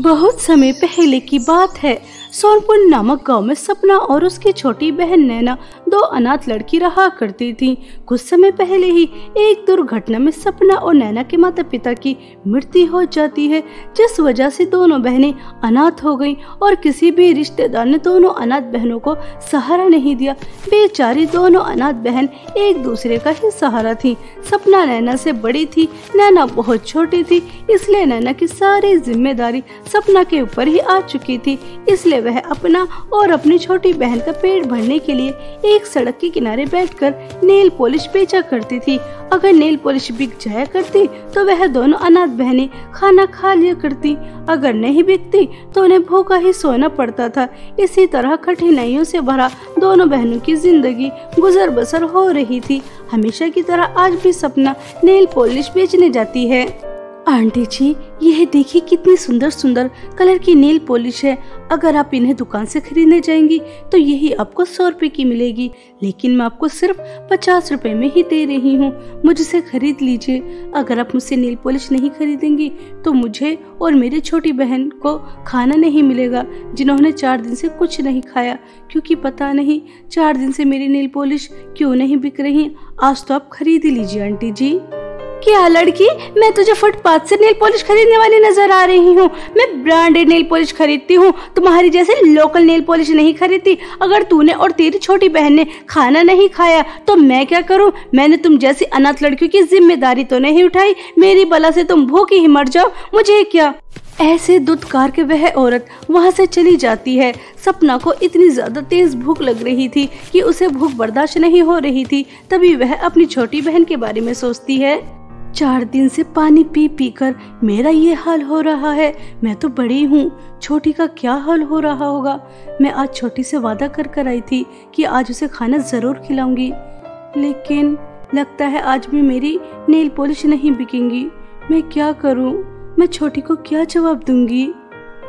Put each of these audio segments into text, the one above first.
बहुत समय पहले की बात है। सोनपुर नामक गांव में सपना और उसकी छोटी बहन नैना दो अनाथ लड़की रहा करती थीं। कुछ समय पहले ही एक दुर्घटना में सपना और नैना के माता पिता की मृत्यु हो जाती है, जिस वजह से दोनों बहनें अनाथ हो गईं और किसी भी रिश्तेदार ने दोनों अनाथ बहनों को सहारा नहीं दिया। बेचारी दोनों अनाथ बहन एक दूसरे का ही सहारा थी। सपना नैना से बड़ी थी, नैना बहुत छोटी थी, इसलिए नैना की सारी जिम्मेदारी सपना के ऊपर ही आ चुकी थी। इसलिए वह अपना और अपनी छोटी बहन का पेट भरने के लिए एक सड़क के किनारे बैठकर नेल पॉलिश बेचा करती थी। अगर नेल पॉलिश बिक जाया करती तो वह दोनों अनाथ बहनें खाना खा लिया करती, अगर नहीं बिकती तो उन्हें भूखा ही सोना पड़ता था। इसी तरह कठिनाइयों से भरा दोनों बहनों की जिंदगी गुजर बसर हो रही थी। हमेशा की तरह आज भी सपना नेल पॉलिश बेचने जाती है। आंटी जी, यह देखिए कितनी सुंदर सुंदर कलर की नेल पॉलिश है। अगर आप इन्हें दुकान से खरीदने जाएंगी तो यही आपको 100 रुपए की मिलेगी, लेकिन मैं आपको सिर्फ 50 रुपए में ही दे रही हूँ। मुझसे खरीद लीजिए। अगर आप मुझसे नेल पॉलिश नहीं खरीदेंगी तो मुझे और मेरी छोटी बहन को खाना नहीं मिलेगा, जिन्होंने 4 दिन से कुछ नहीं खाया, क्योंकि पता नहीं 4 दिन से मेरी नेल पॉलिश क्यों नहीं बिक रही। आज तो आप खरीद लीजिए आंटी जी। क्या लड़की, मैं तुझे फुटपाथ से नेल पॉलिश खरीदने वाली नजर आ रही हूँ। मैं ब्रांडेड नेल पॉलिश खरीदती हूँ, तुम्हारी जैसे लोकल नेल पॉलिश नहीं खरीदती। अगर तूने और तेरी छोटी बहन ने खाना नहीं खाया तो मैं क्या करूँ? मैंने तुम जैसी अनाथ लड़कियों की जिम्मेदारी तो नहीं उठाई। मेरी बला से तुम भूखी ही मर जाओ, मुझे क्या। ऐसे दुत्कार के वह औरत वहाँ से चली जाती है। सपना को इतनी ज़्यादा तेज़ भूख लग रही थी कि उसे भूख बर्दाश्त नहीं हो रही थी। तभी वह अपनी छोटी बहन के बारे में सोचती है। 4 दिन से पानी पी पी कर मेरा ये हाल हो रहा है। मैं तो बड़ी हूँ, छोटी का क्या हाल हो रहा होगा। मैं आज छोटी से वादा कर आई थी कि आज उसे खाना ज़रूर खिलाऊंगी, लेकिन लगता है आज भी मेरी नेल पॉलिश नहीं बिकेंगी। मैं क्या करूँ? मैं छोटी को क्या जवाब दूंगी?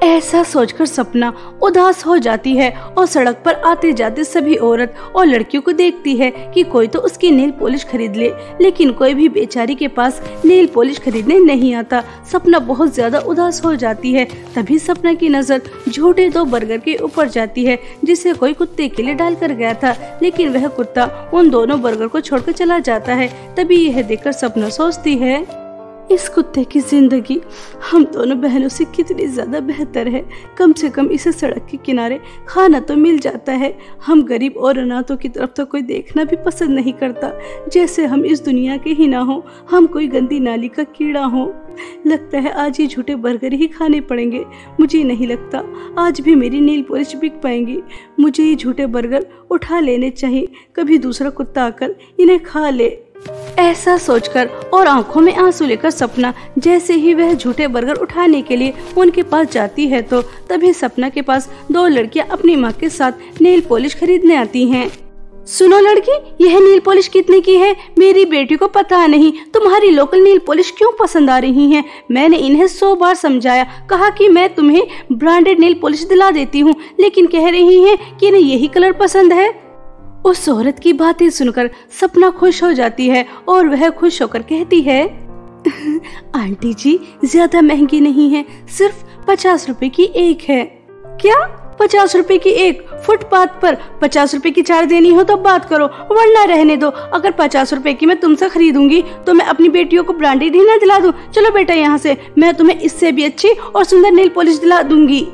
ऐसा सोचकर सपना उदास हो जाती है और सड़क पर आते जाते सभी औरत और लड़कियों को देखती है कि कोई तो उसकी नेल पॉलिश खरीद ले, लेकिन कोई भी बेचारी के पास नेल पॉलिश खरीदने नहीं आता। सपना बहुत ज्यादा उदास हो जाती है। तभी सपना की नज़र झूठे 2 बर्गर के ऊपर जाती है, जिसे कोई कुत्ते के लिए डाल कर गया था, लेकिन वह कुत्ता उन दोनों बर्गर को छोड़कर चला जाता है। तभी यह देखकर सपना सोचती है, इस कुत्ते की ज़िंदगी हम दोनों बहनों से कितनी ज़्यादा बेहतर है। कम से कम इसे सड़क के किनारे खाना तो मिल जाता है। हम गरीब और अनाथों की तरफ तो कोई देखना भी पसंद नहीं करता, जैसे हम इस दुनिया के ही ना हो, हम कोई गंदी नाली का कीड़ा हो। लगता है आज ये झूठे बर्गर ही खाने पड़ेंगे। मुझे नहीं लगता आज भी मेरी नेल पॉलिश बिक पाएंगी। मुझे ये झूठे बर्गर उठा लेने चाहिए, कभी दूसरा कुत्ता आकर इन्हें खा ले। ऐसा सोचकर और आंखों में आंसू लेकर सपना जैसे ही वह झूठे बर्गर उठाने के लिए उनके पास जाती है, तो तभी सपना के पास 2 लड़कियां अपनी माँ के साथ नेल पॉलिश खरीदने आती हैं। सुनो लड़की, यह नेल पॉलिश कितने की है? मेरी बेटी को पता नहीं तुम्हारी लोकल नेल पॉलिश क्यों पसंद आ रही है। मैंने इन्हें 100 बार समझाया, कहा कि मैं तुम्हें ब्रांडेड नेल पॉलिश दिला देती हूँ, लेकिन कह रही है कि इन्हें यही कलर पसंद है। उस औरत की बातें सुनकर सपना खुश हो जाती है और वह खुश होकर कहती है, आंटी जी ज्यादा महंगी नहीं है, सिर्फ 50 रुपए की एक है। क्या 50 रुपए की एक? फुटपाथ पर 50 रुपए की 4 देनी हो तो बात करो, वरना रहने दो। अगर 50 रुपए की मैं तुमसे खरीदूंगी तो मैं अपनी बेटियों को ब्रांडेड ही ना दिला दूं। चलो बेटा यहाँ से, मैं तुम्हें इससे भी अच्छी और सुंदर नेल पॉलिश दिला दूंगी।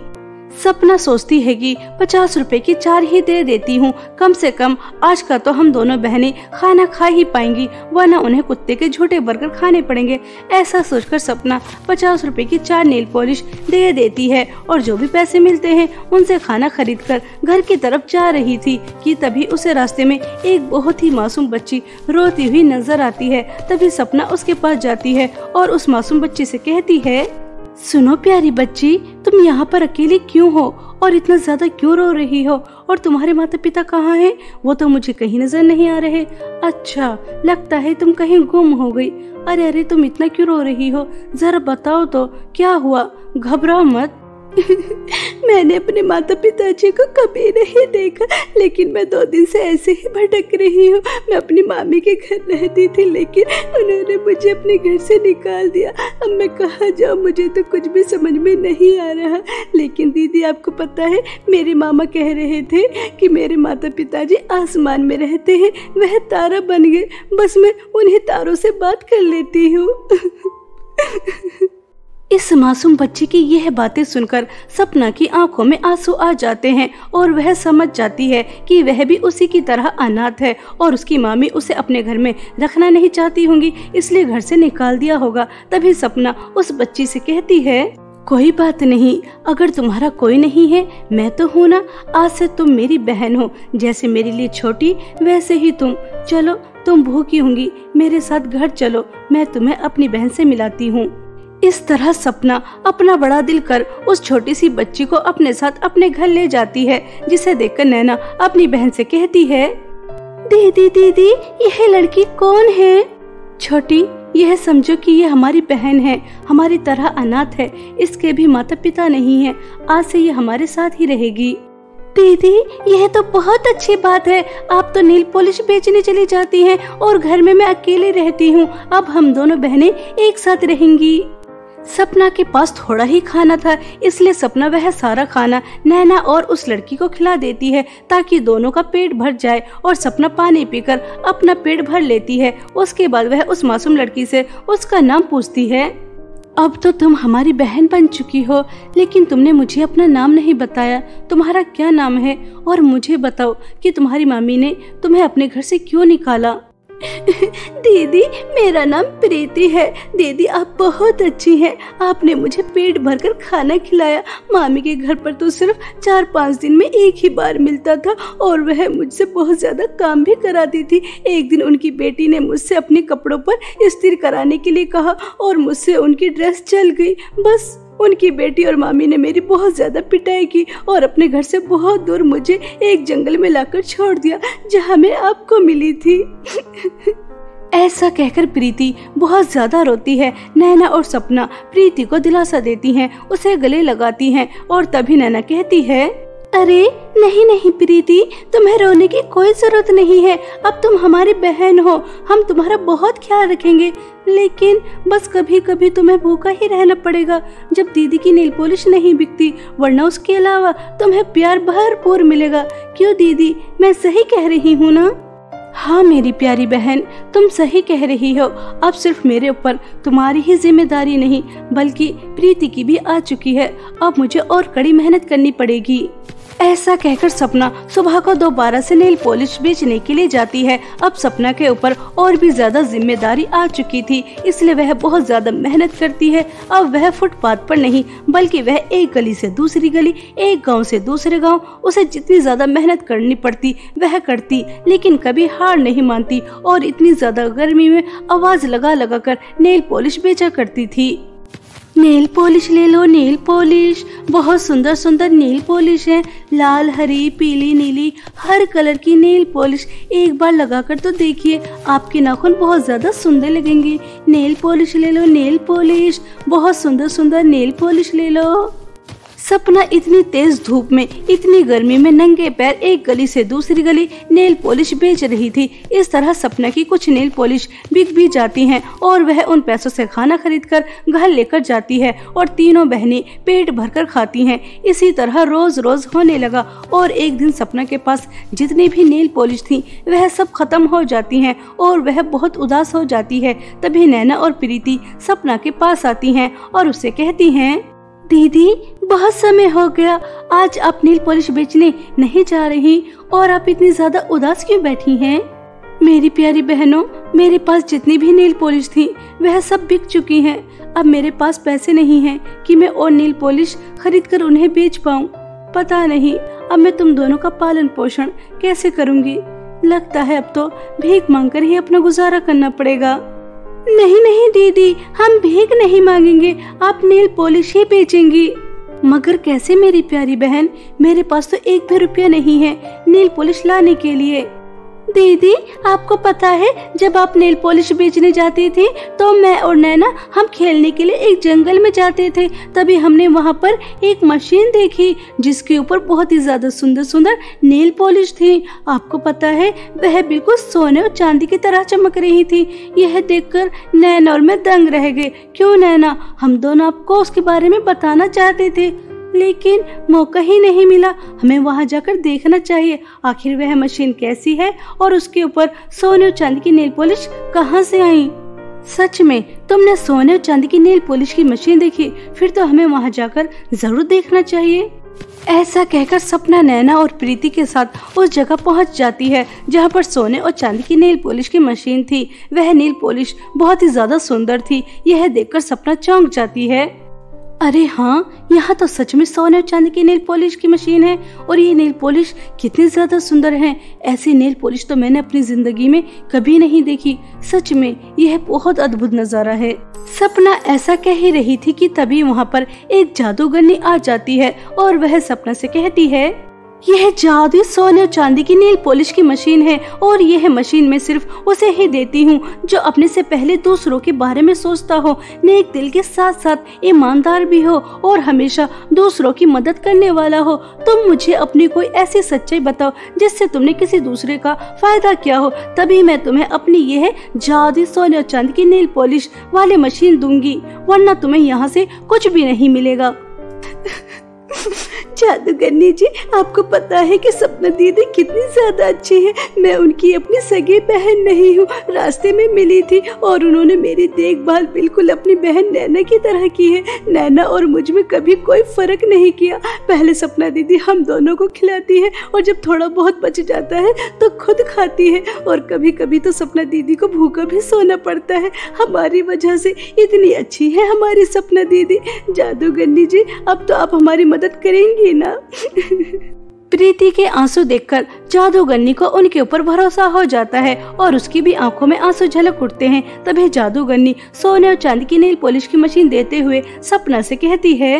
सपना सोचती है कि 50 रुपए की 4 ही दे देती हूँ, कम से कम आज का तो हम दोनों बहनें खाना खा ही पाएंगी, वरना उन्हें कुत्ते के झूठे बर्गर खाने पड़ेंगे। ऐसा सोचकर सपना 50 रुपए की 4 नेल पॉलिश दे देती है और जो भी पैसे मिलते हैं उनसे खाना खरीदकर घर की तरफ जा रही थी कि तभी उसे रास्ते में एक बहुत ही मासूम बच्ची रोती हुई नजर आती है। तभी सपना उसके पास जाती है और उस मासूम बच्ची से कहती है, सुनो प्यारी बच्ची, तुम यहाँ पर अकेली क्यों हो और इतना ज्यादा क्यों रो रही हो? और तुम्हारे माता पिता कहाँ हैं? वो तो मुझे कहीं नजर नहीं आ रहे। अच्छा, लगता है तुम कहीं गुम हो गई। अरे अरे, तुम इतना क्यों रो रही हो? जरा बताओ तो क्या हुआ, घबराओ मत। मैंने अपने माता पिताजी को कभी नहीं देखा, लेकिन मैं 2 दिन से ऐसे ही भटक रही हूँ। मैं अपनी मामी के घर रहती थी, लेकिन उन्होंने मुझे अपने घर से निकाल दिया। अब मैं कहाँ जाऊँ, मुझे तो कुछ भी समझ में नहीं आ रहा। लेकिन दीदी आपको पता है, मेरे मामा कह रहे थे कि मेरे माता पिताजी आसमान में रहते हैं, वह तारा बन गए। बस मैं उन्हीं तारों से बात कर लेती हूँ। इस मासूम बच्चे की यह बातें सुनकर सपना की आंखों में आंसू आ जाते हैं और वह समझ जाती है कि वह भी उसी की तरह अनाथ है और उसकी मामी उसे अपने घर में रखना नहीं चाहती होंगी, इसलिए घर से निकाल दिया होगा। तभी सपना उस बच्ची से कहती है, कोई बात नहीं, अगर तुम्हारा कोई नहीं है मैं तो हूँ ना। आज से तुम मेरी बहन हो, जैसे मेरे लिए छोटी वैसे ही तुम। चलो, तुम भूखी होंगी, मेरे साथ घर चलो, मैं तुम्हें अपनी बहन से मिलाती हूँ। इस तरह सपना अपना बड़ा दिल कर उस छोटी सी बच्ची को अपने साथ अपने घर ले जाती है, जिसे देखकर नैना अपनी बहन से कहती है, दीदी दीदी यह लड़की कौन है? छोटी, यह समझो कि यह हमारी बहन है, हमारी तरह अनाथ है, इसके भी माता पिता नहीं है। आज से ये हमारे साथ ही रहेगी। दीदी यह तो बहुत अच्छी बात है, आप तो नील पॉलिश बेचने चली जाती हैं और घर में मैं अकेले रहती हूँ। अब हम दोनों बहनें एक साथ रहेंगी। सपना के पास थोड़ा ही खाना था, इसलिए सपना वह सारा खाना नैना और उस लड़की को खिला देती है ताकि दोनों का पेट भर जाए, और सपना पानी पीकर अपना पेट भर लेती है। उसके बाद वह उस मासूम लड़की से उसका नाम पूछती है। अब तो तुम हमारी बहन बन चुकी हो, लेकिन तुमने मुझे अपना नाम नहीं बताया, तुम्हारा क्या नाम है? और मुझे बताओ कि तुम्हारी मामी ने तुम्हें अपने घर से क्यों निकाला? दीदी मेरा नाम प्रीति है। दीदी आप बहुत अच्छी हैं, आपने मुझे पेट भरकर खाना खिलाया। मामी के घर पर तो सिर्फ 4-5 दिन में एक ही बार मिलता था, और वह मुझसे बहुत ज़्यादा काम भी कराती थी। एक दिन उनकी बेटी ने मुझसे अपने कपड़ों पर इस्त्री कराने के लिए कहा और मुझसे उनकी ड्रेस चल गई। बस उनकी बेटी और मामी ने मेरी बहुत ज़्यादा पिटाई की और अपने घर से बहुत दूर मुझे एक जंगल में लाकर छोड़ दिया, जहाँ मैं आपको मिली थी। ऐसा कहकर प्रीति बहुत ज़्यादा रोती है। नैना और सपना प्रीति को दिलासा देती हैं, उसे गले लगाती हैं, और तभी नैना कहती है, अरे नहीं नहीं प्रीति, तुम्हें रोने की कोई जरूरत नहीं है। अब तुम हमारी बहन हो, हम तुम्हारा बहुत ख्याल रखेंगे, लेकिन बस कभी कभी तुम्हें भूखा ही रहना पड़ेगा जब दीदी की नेल पॉलिश नहीं बिकती, वरना उसके अलावा तुम्हें प्यार भरपूर मिलेगा। क्यों दीदी, मैं सही कह रही हूँ ना? हाँ मेरी प्यारी बहन, तुम सही कह रही हो। अब सिर्फ मेरे ऊपर तुम्हारी ही जिम्मेदारी नहीं, बल्कि प्रीति की भी आ चुकी है। अब मुझे और कड़ी मेहनत करनी पड़ेगी। ऐसा कहकर सपना सुबह को दोबारा से नेल पॉलिश बेचने के लिए जाती है। अब सपना के ऊपर और भी ज्यादा जिम्मेदारी आ चुकी थी, इसलिए वह बहुत ज्यादा मेहनत करती है। अब वह फुटपाथ पर नहीं, बल्कि वह एक गली से दूसरी गली, एक गांव से दूसरे गांव, उसे जितनी ज्यादा मेहनत करनी पड़ती वह करती, लेकिन कभी हार नहीं मानती और इतनी ज्यादा गर्मी में आवाज लगा लगा कर नेल पॉलिश बेचा करती थी। नेल पॉलिश ले लो, नेल पॉलिश, बहुत सुंदर सुंदर नेल पॉलिश है, लाल, हरी, पीली, नीली, हर कलर की नेल पॉलिश। एक बार लगाकर तो देखिए, आपके नाखून बहुत ज़्यादा सुंदर लगेंगे। नेल पॉलिश ले लो, नेल पॉलिश, बहुत सुंदर सुंदर नेल पॉलिश ले लो। सपना इतनी तेज धूप में, इतनी गर्मी में नंगे पैर एक गली से दूसरी गली नेल पॉलिश बेच रही थी। इस तरह सपना की कुछ नेल पॉलिश बिक भी जाती हैं और वह उन पैसों से खाना खरीदकर घर लेकर जाती है और तीनों बहनें पेट भरकर खाती हैं। इसी तरह रोज रोज होने लगा और एक दिन सपना के पास जितनी भी नेल पॉलिश थी वह सब खत्म हो जाती हैं और वह बहुत उदास हो जाती है। तभी नैना और प्रीति सपना के पास आती हैं और उससे कहती हैं, दीदी बहुत समय हो गया, आज आप नेल पॉलिश बेचने नहीं जा रही और आप इतनी ज्यादा उदास क्यों बैठी हैं? मेरी प्यारी बहनों, मेरे पास जितनी भी नेल पॉलिश थी वह सब बिक चुकी हैं। अब मेरे पास पैसे नहीं हैं कि मैं और नेल पॉलिश खरीद कर उन्हें बेच पाऊँ। पता नहीं अब मैं तुम दोनों का पालन पोषण कैसे करूँगी। लगता है अब तो भीख मांग कर ही अपना गुजारा करना पड़ेगा। नहीं नहीं दीदी, हम भीख नहीं मांगेंगे, आप नेल पॉलिश ही बेचेंगी। मगर कैसे मेरी प्यारी बहन, मेरे पास तो 1 भी रुपया नहीं है नेल पॉलिश लाने के लिए। दीदी आपको पता है जब आप नेल पॉलिश बेचने जाती थी तो मैं और नैना हम खेलने के लिए एक जंगल में जाते थे, तभी हमने वहाँ पर एक मशीन देखी जिसके ऊपर बहुत ही ज्यादा सुंदर सुंदर नेल पॉलिश थी। आपको पता है वह बिल्कुल सोने और चांदी की तरह चमक रही थी। यह देखकर नैना और मैं दंग रह गए। क्यों नैना, हम दोनों आपको उसके बारे में बताना चाहते थे लेकिन मौका ही नहीं मिला। हमें वहां जाकर देखना चाहिए आखिर वह मशीन कैसी है और उसके ऊपर सोने और चांदी की नेल पॉलिश कहां से आई। सच में तुमने सोने और चांदी की नेल पॉलिश की मशीन देखी, फिर तो हमें वहां जाकर जरूर देखना चाहिए। ऐसा कहकर सपना नैना और प्रीति के साथ उस जगह पहुंच जाती है जहां पर सोने और चांदी की नेल पॉलिश की मशीन थी। वह नेल पॉलिश बहुत ही ज्यादा सुंदर थी। यह देखकर सपना चौंक जाती है। अरे हाँ, यहाँ तो सच में सोने और चांदी की नेल पॉलिश की मशीन है और ये नेल पॉलिश कितनी ज्यादा सुंदर है। ऐसी नेल पॉलिश तो मैंने अपनी जिंदगी में कभी नहीं देखी। सच में यह बहुत अद्भुत नजारा है। सपना ऐसा कह ही रही थी कि तभी वहाँ पर एक जादूगरनी आ जाती है और वह सपना से कहती है, यह जादू सोने और चांदी की नेल पॉलिश की मशीन है और यह मशीन मैं सिर्फ उसे ही देती हूँ जो अपने से पहले दूसरों के बारे में सोचता हो, नेक दिल के साथ साथ ईमानदार भी हो और हमेशा दूसरों की मदद करने वाला हो। तुम मुझे अपनी कोई ऐसी सच्चाई बताओ जिससे तुमने किसी दूसरे का फायदा किया हो, तभी मैं तुम्हें अपनी यह जादू सोने और चांदी की नेल पॉलिश वाली मशीन दूंगी, वरना तुम्हें यहाँ से कुछ भी नहीं मिलेगा। जादूगरनी जी, आपको पता है कि सपना दीदी कितनी ज्यादा अच्छी है। मैं उनकी अपनी सगी बहन नहीं हूँ, रास्ते में मिली थी और उन्होंने मेरी देखभाल बिल्कुल अपनी बहन नैना की तरह की है। नैना और मुझ में कभी कोई फर्क नहीं किया। पहले सपना दीदी हम दोनों को खिलाती है और जब थोड़ा बहुत बच जाता है तो खुद खाती है और कभी कभी तो सपना दीदी को भूखा भी सोना पड़ता है। हमारी वजह से इतनी अच्छी है हमारी सपना दीदी। जादूगरनी जी, अब तो आप हमारी मदद करेंगी ना। प्रीति के आंसू देखकर जादूगरनी को उनके ऊपर भरोसा हो जाता है और उसकी भी आंखों में आंसू झलक उठते हैं। तभी जादूगरनी सोने और चांदी की नेल पॉलिश की मशीन देते हुए सपना से कहती है,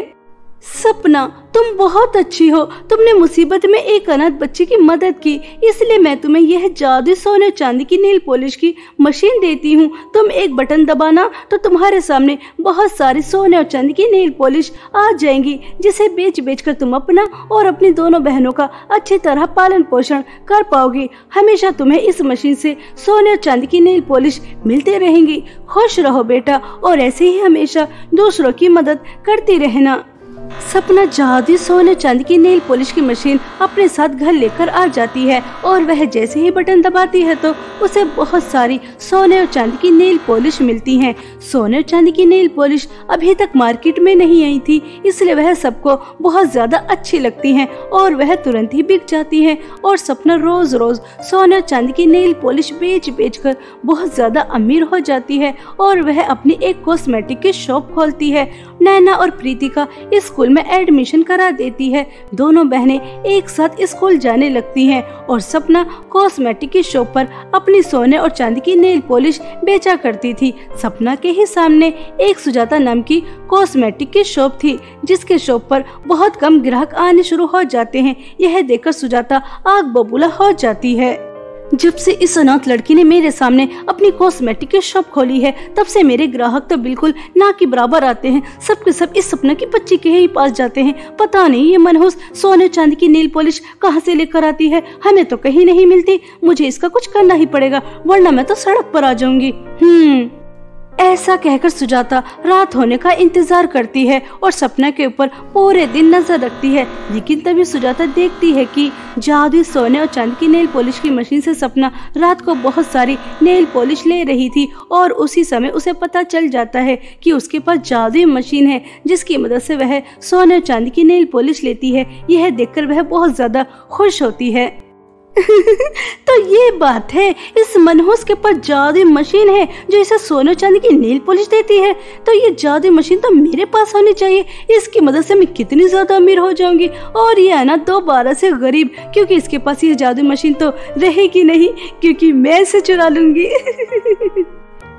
सपना तुम बहुत अच्छी हो, तुमने मुसीबत में एक अनाथ बच्चे की मदद की, इसलिए मैं तुम्हें यह जादू सोने चांदी की नेल पॉलिश की मशीन देती हूँ। तुम एक बटन दबाना तो तुम्हारे सामने बहुत सारी सोने और चांदी की नेल पॉलिश आ जाएंगी, जिसे बेच बेच कर तुम अपना और अपनी दोनों बहनों का अच्छी तरह पालन पोषण कर पाओगी। हमेशा तुम्हें इस मशीन से सोने और चांदी की नेल पॉलिश मिलते रहेंगी। खुश रहो बेटा और ऐसे ही हमेशा दूसरों की मदद करती रहना। सपना जादू सोने चांदी की नेल पॉलिश की मशीन अपने साथ घर लेकर आ जाती है और वह जैसे ही बटन दबाती है तो उसे बहुत सारी सोने और चांदी की नेल पॉलिश मिलती हैं। सोने और चांदी की नेल पॉलिश अभी तक मार्केट में नहीं आई थी, इसलिए वह सबको बहुत ज्यादा अच्छी लगती हैं और वह तुरंत ही बिक जाती हैं। और सपना रोज रोज सोने और चांदी की नेल पॉलिश बेच बेच कर बहुत ज्यादा अमीर हो जाती है और वह अपनी एक कॉस्मेटिक की शॉप खोलती है। नैना और प्रीति का इस स्कूल में एडमिशन करा देती है। दोनों बहनें एक साथ स्कूल जाने लगती हैं और सपना कॉस्मेटिक की शॉप पर अपनी सोने और चांदी की नेल पॉलिश बेचा करती थी। सपना के ही सामने एक सुजाता नाम की कॉस्मेटिक की शॉप थी, जिसके शॉप पर बहुत कम ग्राहक आने शुरू हो जाते हैं। यह देखकर सुजाता आग बबूला हो जाती है। जब से इस अनाथ लड़की ने मेरे सामने अपनी कॉस्मेटिक की शॉप खोली है, तब से मेरे ग्राहक तो बिल्कुल ना के बराबर आते हैं। सबके सब इस सपना की बच्ची के ही पास जाते हैं। पता नहीं ये मनहूस सोने चांदी की नेल पॉलिश कहाँ से लेकर आती है, हमें तो कहीं नहीं मिलती। मुझे इसका कुछ करना ही पड़ेगा वरना मैं तो सड़क पर आ जाऊंगी। ऐसा कहकर सुजाता रात होने का इंतजार करती है और सपना के ऊपर पूरे दिन नजर रखती है। लेकिन तभी सुजाता देखती है कि जादू सोने और चांदी की नेल पॉलिश की मशीन से सपना रात को बहुत सारी नेल पॉलिश ले रही थी और उसी समय उसे पता चल जाता है कि उसके पास जादू मशीन है जिसकी मदद से वह सोने और चांदी की नेल पॉलिश लेती है। यह देखकर वह बहुत ज्यादा खुश होती है। तो ये बात है, इस मनहूस के पास जादू मशीन है जो इसे सोने चांदी की नेल पॉलिश देती है, तो ये जादू मशीन तो मेरे पास होनी चाहिए। इसकी मदद से मैं कितनी ज्यादा अमीर हो जाऊंगी और ये आना दोबारा से गरीब, क्योंकि इसके पास ये जादू मशीन तो रहेगी नहीं, क्योंकि मैं इसे चुरा लूंगी।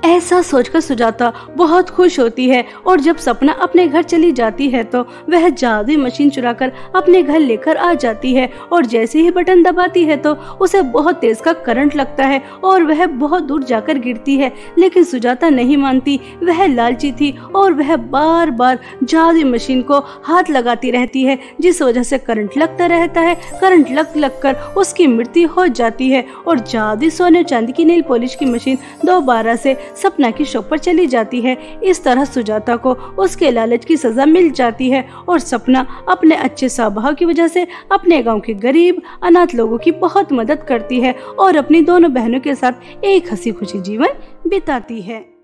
ऐसा सोचकर सुजाता बहुत खुश होती है और जब सपना अपने घर चली जाती है तो वह जादुई मशीन चुराकर अपने घर लेकर आ जाती है और जैसे ही बटन दबाती है तो उसे बहुत तेज का करंट लगता है और वह बहुत दूर जाकर गिरती है। लेकिन सुजाता नहीं मानती, वह लालची थी और वह बार बार जादुई मशीन को हाथ लगाती रहती है जिस वजह से करंट लगता रहता है। करंट लग कर उसकी मृत्यु हो जाती है और जादुई सोने चांदी की नेल पॉलिश की मशीन दोबारा से सपना की शॉप पर चली जाती है। इस तरह सुजाता को उसके लालच की सजा मिल जाती है और सपना अपने अच्छे स्वभाव की वजह से अपने गांव के गरीब अनाथ लोगों की बहुत मदद करती है और अपनी दोनों बहनों के साथ एक हंसी खुशी जीवन बिताती है।